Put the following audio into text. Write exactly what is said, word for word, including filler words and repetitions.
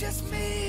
Just me.